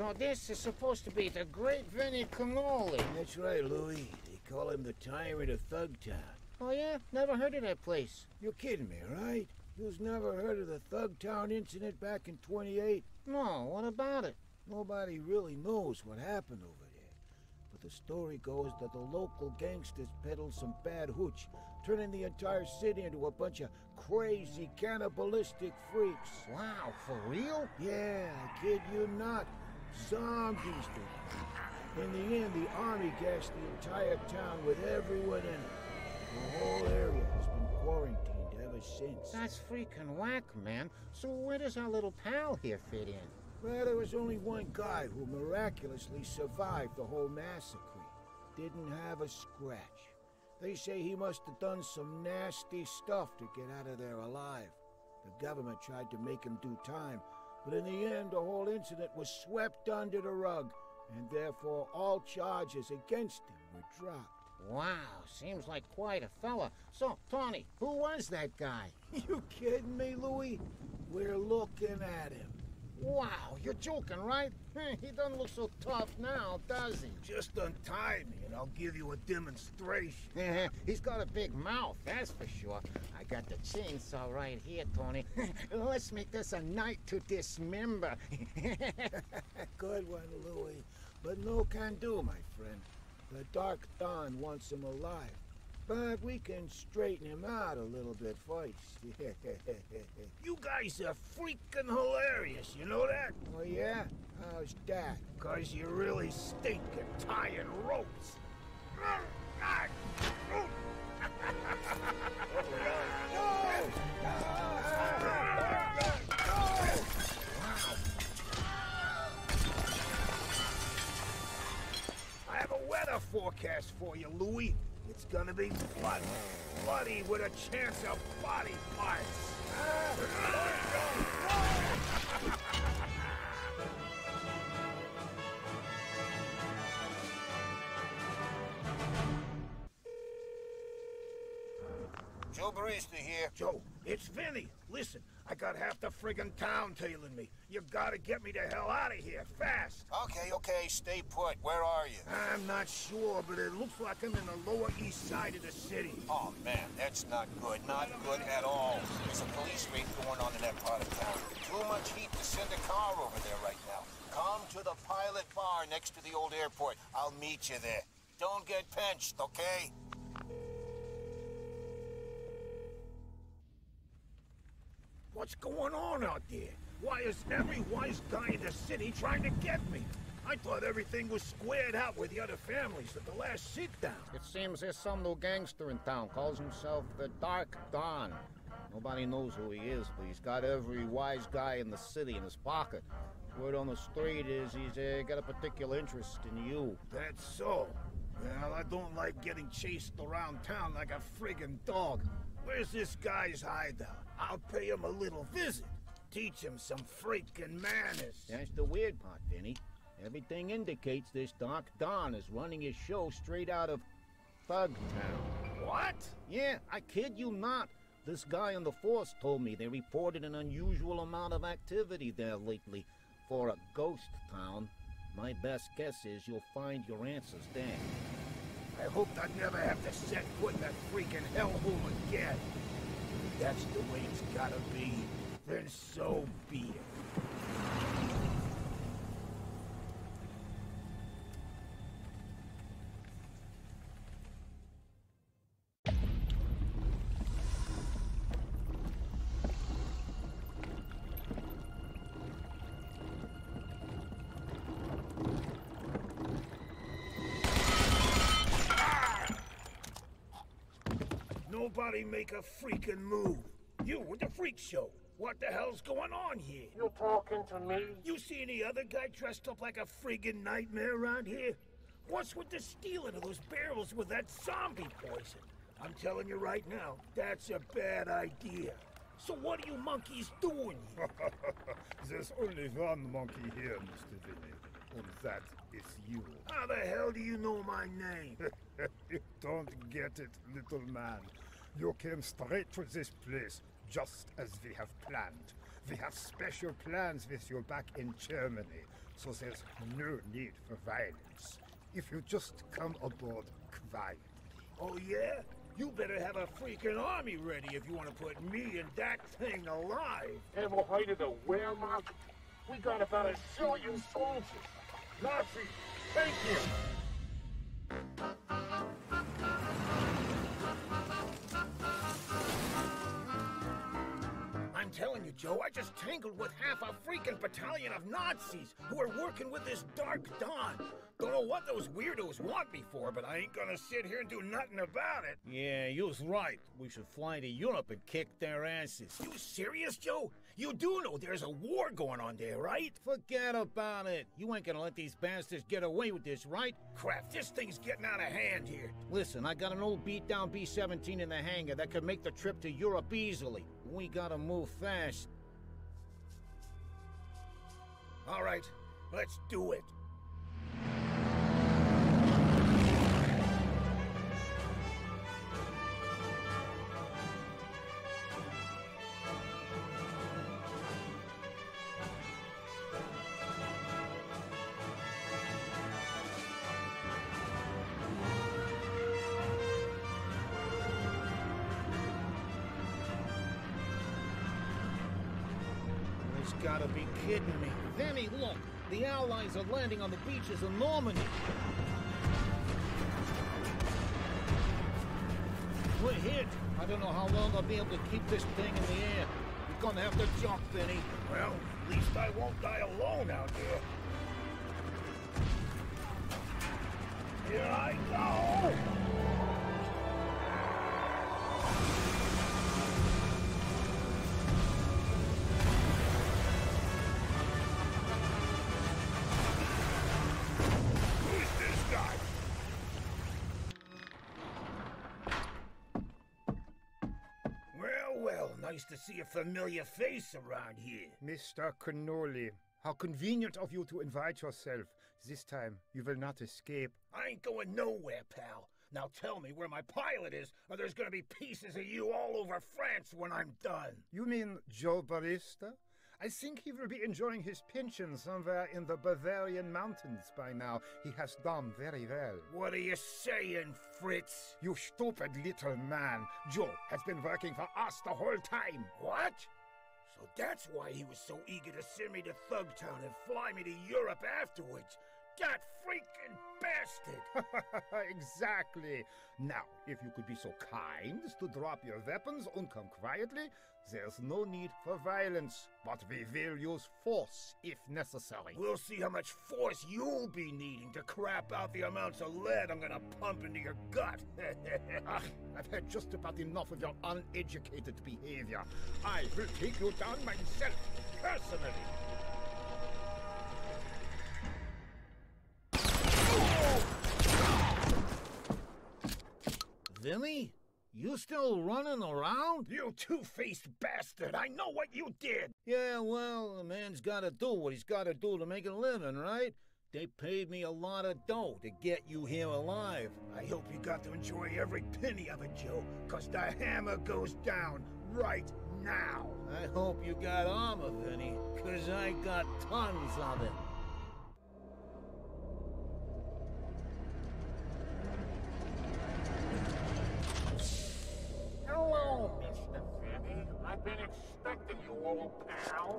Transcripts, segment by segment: So this is supposed to be the Great Vinnie Cannoli. That's right, Louie. They call him the Tyrant of Thugtown. Oh, yeah? Never heard of that place. You're kidding me, right? You've never heard of the Thugtown incident back in 28? No, what about it? Nobody really knows what happened over there. But the story goes that the local gangsters peddled some bad hooch, turning the entire city into a bunch of crazy cannibalistic freaks. Wow, for real? Yeah, I kid you not. Zombies did. In the end, the army gassed the entire town with everyone in it. The whole area has been quarantined ever since. That's freaking whack, man. So where does our little pal here fit in? Well, there was only one guy who miraculously survived the whole massacre. Didn't have a scratch. They say he must have done some nasty stuff to get out of there alive. The government tried to make him do time, but in the end, the whole incident was swept under the rug, and therefore all charges against him were dropped. Wow, seems like quite a fella. So, Tony, who was that guy? You kidding me, Louie? We're looking at him. Wow, you're joking, right? He doesn't look so tough now, does he? Just untie me and I'll give you a demonstration. He's got a big mouth, that's for sure. I got the chainsaw right here, Tony. Let's make this a night to dismember. Good one, Louie. But no can do, my friend. The Dark Don wants him alive, but we can straighten him out a little bit first. You guys are freaking hilarious, you know that? Oh yeah? How's that? 'Cause you really stink at tying ropes. Forecast for you, Louie. It's gonna be bloody, bloody with a chance of body parts. Joe Barista here. Joe, it's Vinnie. Listen, I got half the friggin' town tailing me. You gotta get me the hell out of here, fast! Okay, stay put. Where are you? I'm not sure, but it looks like I'm in the Lower East Side of the city. Oh, man, that's not good. Not good at all. There's a police raid going on in that part of town. Too much heat to send a car over there right now. Come to the Pilot Bar next to the old airport. I'll meet you there. Don't get pinched, okay? What's going on out there? Why is every wise guy in the city trying to get me? I thought everything was squared out with the other families at the last sit-down. It seems there's some new gangster in town, calls himself the Dark Don. Nobody knows who he is, but he's got every wise guy in the city in his pocket. Word on the street is he's got a particular interest in you. That's so. Well, I don't like getting chased around town like a friggin' dog. Where's this guy's hideout? I'll pay him a little visit. Teach him some freaking manners. That's the weird part, Vinnie. Everything indicates this Dark Don is running his show straight out of Thugtown. What? Yeah, I kid you not. This guy on the force told me they reported an unusual amount of activity there lately for a ghost town. My best guess is you'll find your answers there. I hope I never have to set foot in that freaking hellhole again. If that's the way it's gotta be, then so be it. Nobody make a freaking move. You with the freak show. What the hell's going on here? You're talking to me? You see any other guy dressed up like a friggin' nightmare around here? What's with the stealing of those barrels with that zombie poison? I'm telling you right now, that's a bad idea. So what are you monkeys doing here? There's only one monkey here, Mr. Vinnie. And that is you. How the hell do you know my name? You don't get it, little man. You came straight to this place, just as we have planned. We have special plans with you back in Germany, so there's no need for violence. If you just come aboard quietly. Oh yeah? You better have a freaking army ready if you want to put me and that thing alive. Ever heard of the Wehrmacht? We got about 1 billion soldiers. Nazis, thank you. I'm telling you, Joe, I just tangled with half a freaking battalion of Nazis who are working with this Dark Don. Don't know what those weirdos want me for, but I ain't gonna sit here and do nothing about it. Yeah, you's right. We should fly to Europe and kick their asses. You serious, Joe? You do know there's a war going on there, right? Forget about it. You ain't gonna let these bastards get away with this, right? Crap, this thing's getting out of hand here. Listen, I got an old beat-down B-17 in the hangar that could make the trip to Europe easily. We gotta move fast. All right, let's do it. Gotta be kidding me. Vinnie, look! The Allies are landing on the beaches of Normandy. We're hit. I don't know how long I'll be able to keep this thing in the air. We're gonna have to jump, Vinnie. Well, at least I won't die alone out here. Here I go! Nice to see a familiar face around here. Mr. Cannoli, how convenient of you to invite yourself. This time, you will not escape. I ain't going nowhere, pal. Now tell me where my pilot is, or there's gonna be pieces of you all over France when I'm done. You mean Joe Barista? I think he will be enjoying his pension somewhere in the Bavarian mountains by now. He has done very well. What are you saying, Fritz? You stupid little man. Joe has been working for us the whole time. What? So that's why he was so eager to send me to Thugtown and fly me to Europe afterwards. That freaking bastard! Exactly. Now, if you could be so kind to drop your weapons and come quietly, there's no need for violence. But we will use force if necessary. We'll see how much force you'll be needing to crap out the amounts of lead I'm gonna pump into your gut. Ach, I've had just about enough of your uneducated behavior. I will take you down myself, personally. Vinnie? You still running around? You two-faced bastard! I know what you did! Yeah, well, a man's gotta do what he's gotta do to make a living, right? They paid me a lot of dough to get you here alive. I hope you got to enjoy every penny of it, Joe, 'cause the hammer goes down right now. I hope you got armor, Vinnie, 'cause I got tons of it. I've been expecting you, old pal.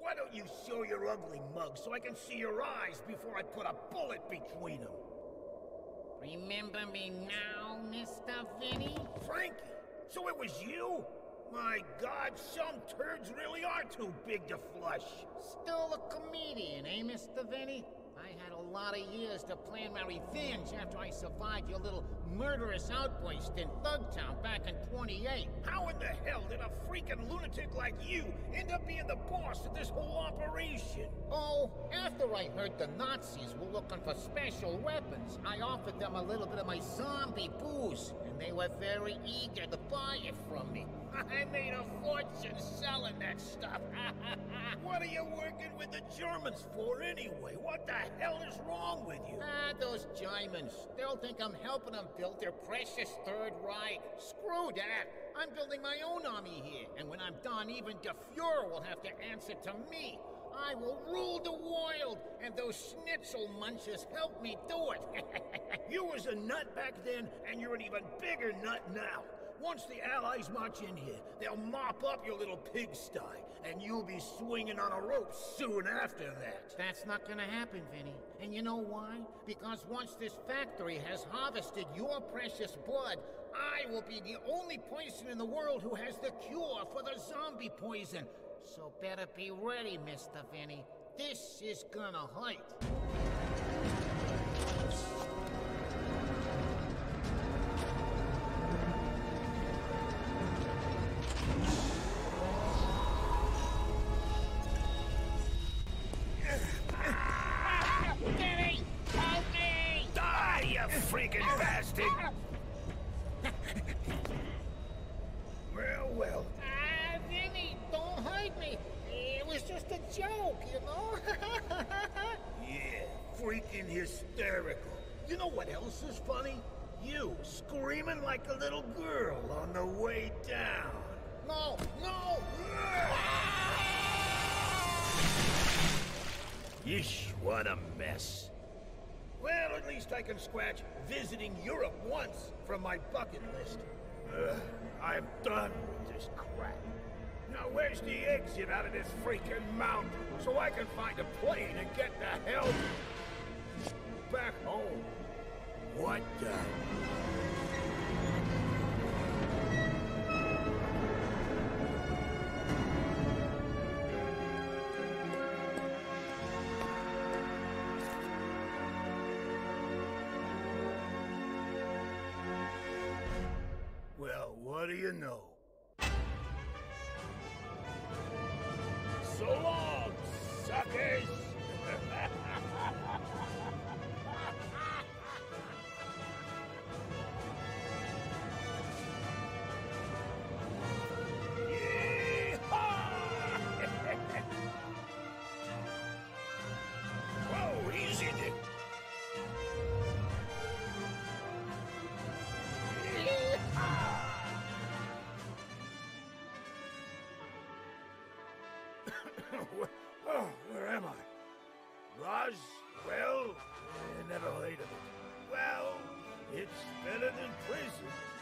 Why don't you show your ugly mug so I can see your eyes before I put a bullet between them? Remember me now, Mr. Vinnie? Frankie? So it was you? My God, some turds really are too big to flush. Still a comedian, eh, Mr. Vinnie? I had a lot of years to plan my revenge after I survived your little murderous outburst in Thugtown back in 28. How in the hell did a freaking lunatic like you end up being the boss of this whole operation? Oh, after I heard the Nazis were looking for special weapons, I offered them a little bit of my zombie booze, and they were very eager to buy it from me. I made a fortune selling that stuff. What are you working with the Germans for anyway? What the hell is wrong with you? Ah, those Germans. They'll think I'm helping them build their precious Third Reich. Screw that. I'm building my own army here. And when I'm done, even the Führer will have to answer to me. I will rule the world, and those schnitzel munchers help me do it. You was a nut back then, and you're an even bigger nut now. Once the Allies march in here, they'll mop up your little pigsty, and you'll be swinging on a rope soon after that. That's not gonna happen, Vinnie. And you know why? Because once this factory has harvested your precious blood, I will be the only person in the world who has the cure for the zombie poison. So better be ready, Mr. Vinnie. This is gonna hurt. Freaking bastard! Well, well. Ah, Vinnie, don't hurt me. It was just a joke, you know? Yeah, freaking hysterical. You know what else is funny? You screaming like a little girl on the way down. No, no! Yeesh, what a mess. Well, at least I can scratch visiting Europe once from my bucket list. Ugh, I'm done with this crap. Now where's the exit out of this freaking mountain so I can find a plane and get the hell back home? What the... What do you know? So long, suckers! Whoa, easy, Dick! Where am I? Roz? Well, I never heard of it. Well, it's better than prison.